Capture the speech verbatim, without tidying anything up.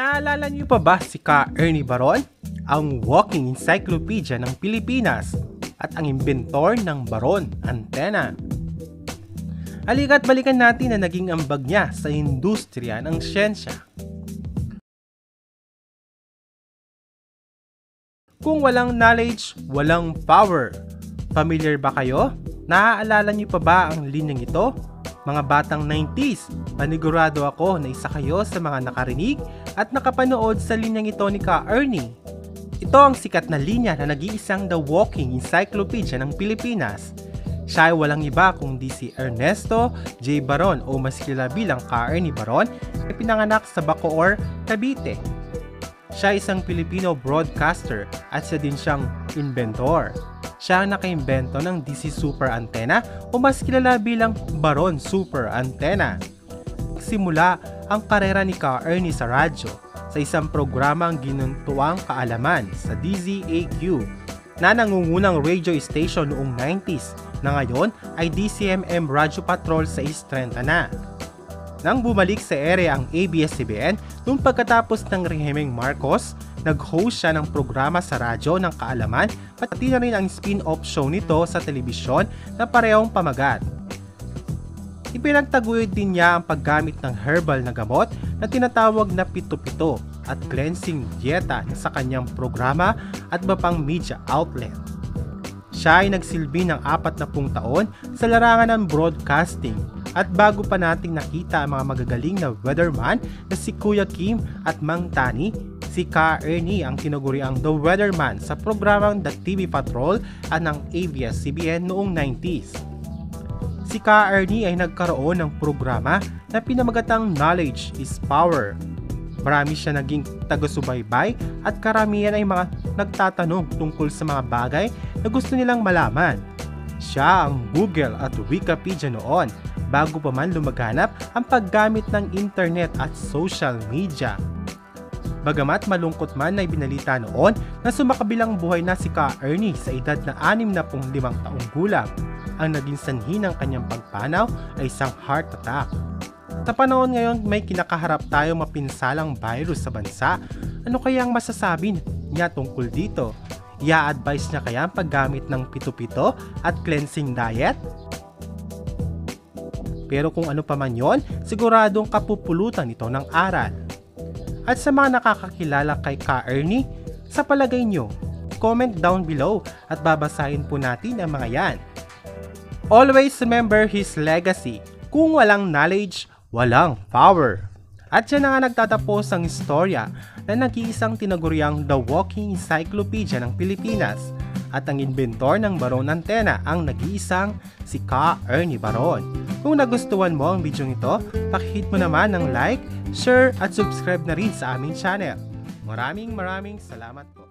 Naalala niyo pa ba si Ka-Ernie Baron? Ang walking encyclopedia ng Pilipinas at ang inventor ng Baron Antena. Halika't balikan natin na naging ambag niya sa industriya ng siyensya. Kung walang knowledge, walang power. Familiar ba kayo? Naaalala niyo pa ba ang linyang ito? Mga batang nineties, panigurado ako na isa kayo sa mga nakarinig at nakapanood sa linyang ito ni Ka-Ernie. Ito ang sikat na linya na nag-iisang The Walking Encyclopedia ng Pilipinas. Siya ay walang iba kundi si Ernesto J. Baron o mas kilala bilang Ka-Ernie Baron na pinanganak sa Bacoor, Cavite. Siya ay isang Filipino broadcaster at siya din siyang inventor. Siya ang nakaimbento ng D C Super Antena o mas kilala bilang Baron Super Antena. Simula ang karera ni Ka-Ernie sa radyo sa isang programa ang ginuntuang kaalaman sa D Z A Q na nangungunang radio station noong nineties na ngayon ay D Z M M Radio Patrol sa six thirty na. Nang bumalik sa ere ang A B S C B N nung pagkatapos ng rehimeng Marcos, nag-host siya ng programa sa radyo ng kaalaman pati na rin ang spin-off show nito sa telebisyon na parehong pamagat. Ipinagtaguyod din niya ang paggamit ng herbal na gamot na tinatawag na pito-pito at cleansing dieta sa kanyang programa at mapang media outlet. Siya ay nagsilbi ng apatnapu't taon sa larangan ng broadcasting at bago pa nating nakita ang mga magagaling na weatherman na si Kuya Kim at Mang Tani, si Ka-Ernie ang tinaguriang The Weatherman sa programang The T V Patrol at ng A B S C B N noong nineties. Si Ka-Ernie ay nagkaroon ng programa na pinamagatang Knowledge is Power. Marami siya naging taga-subaybay at karamihan ay mga nagtatanong tungkol sa mga bagay na gusto nilang malaman. Siya ang Google at Wikipedia noon bago pa man lumaganap ang paggamit ng internet at social media. Bagamat malungkot man ay binalita noon na sumakabilang buhay na si Ka-Ernie sa edad na sixty-five taong gulang, ang naging sanhi ng kanyang pagpanaw ay isang heart attack. Sa panahon ngayon may kinakaharap tayong mapinsalang virus sa bansa, ano kaya ang masasabi niya tungkol dito? Ia-advise niya kaya ang paggamit ng pito-pito at cleansing diet? Pero kung ano pa man yon, siguradong kapupulutan ito ng aral. At sa mga nakakakilala kay Ka-Ernie, sa palagay nyo, comment down below at babasahin po natin ang mga yan. Always remember his legacy, kung walang knowledge, walang power. At yan na nga nagtatapos ang istorya na nag-iisang tinaguriang The Walking Encyclopedia ng Pilipinas at ang inventor ng Baron Antena ang nag-iisang si Ka-Ernie Baron. Kung nagustuhan mo ang video nito, pakihit mo naman ng like, share at subscribe na rin sa aming channel. Maraming maraming salamat po.